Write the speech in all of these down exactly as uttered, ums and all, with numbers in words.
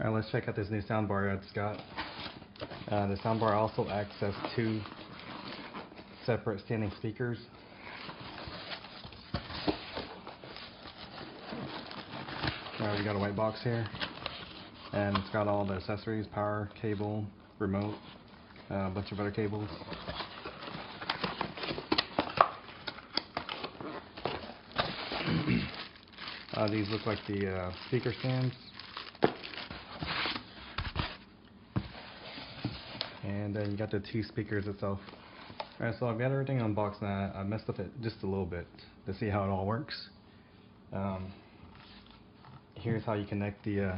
All right, let's check out this new soundbar I just got. Uh, the soundbar also acts as two separate standing speakers. All right, we got a white box here, and it's got all the accessories: power, cable, remote, uh, a bunch of other cables. Uh, these look like the uh, speaker stands. And then you got the two speakers itself. Alright, so I've got everything unboxed, and I, I messed up it just a little bit to see how it all works. Um, here's how you connect the uh,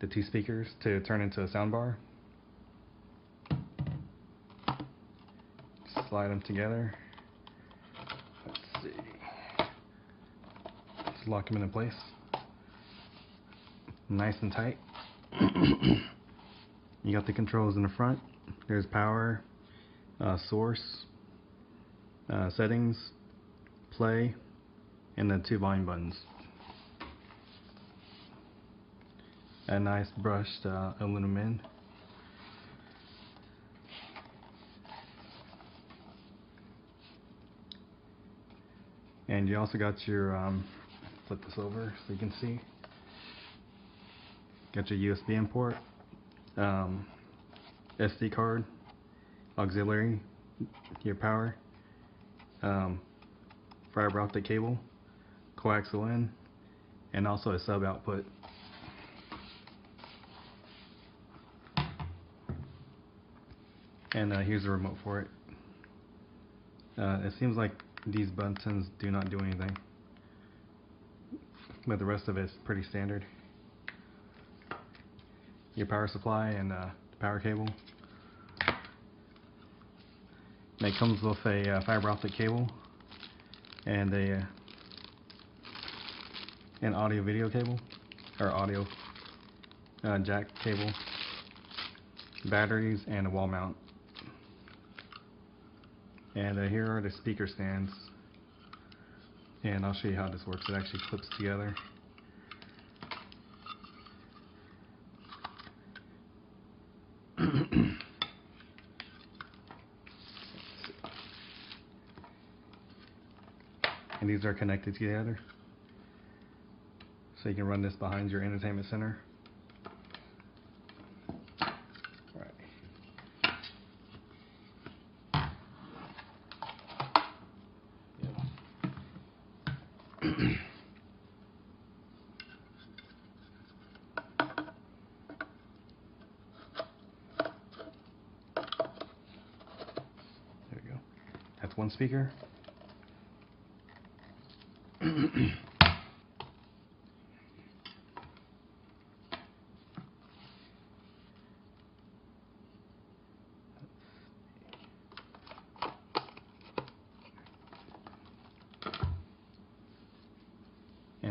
the two speakers to turn into a soundbar. Slide them together. Let's see. Let's lock them into place. Nice and tight. You got the controls in the front. There's power, uh, source, uh, settings, play, and the two volume buttons. A nice brushed uh, aluminum end. And you also got your, um, flip this over so you can see, got your U S B import. Um, S D card, auxiliary, your power, um, fiber optic cable, coaxial in, and also a sub output. And uh, here's the remote for it. Uh, it seems like these buttons do not do anything, but the rest of it is pretty standard. Your power supply and uh, the power cable. And it comes with a uh, fiber optic cable and a uh, an audio video cable or audio uh, jack cable, batteries, and a wall mount. And uh, here are the speaker stands. And I'll show you how this works. It actually clips together. And these are connected together, so you can run this behind your entertainment center. All right. Yep. There we go. That's one speaker. And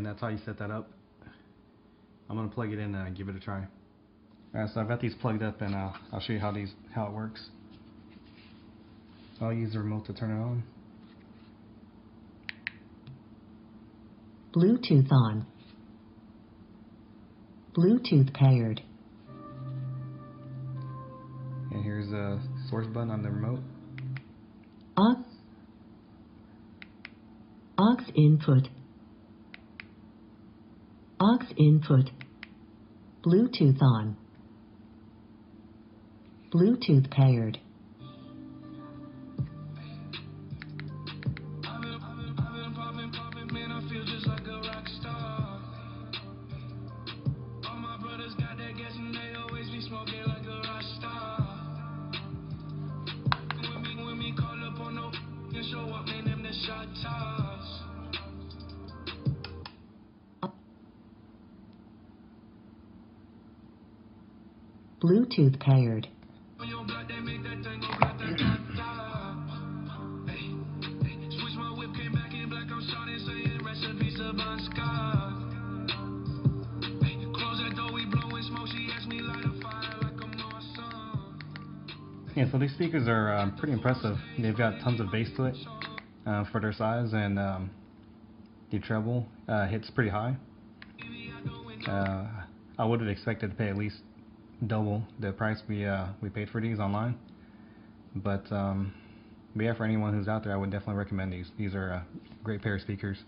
that's how you set that up. I'm gonna plug it in and give it a try. Alright, so I've got these plugged up, and uh, I'll show you how these how it works. I'll use the remote to turn it on. Bluetooth on. Bluetooth paired. And here's a source button on the remote. Aux. Aux input. Aux input. Bluetooth on. Bluetooth paired. Bluetooth paired. Yeah, so these speakers are uh, pretty impressive. They've got tons of bass to it uh, for their size, and um, the treble uh, hits pretty high. Uh, I would have expected to pay at least double the price we uh, we paid for these online. But um, but yeah, for anyone who's out there, I would definitely recommend these. These are uh, great pair of speakers.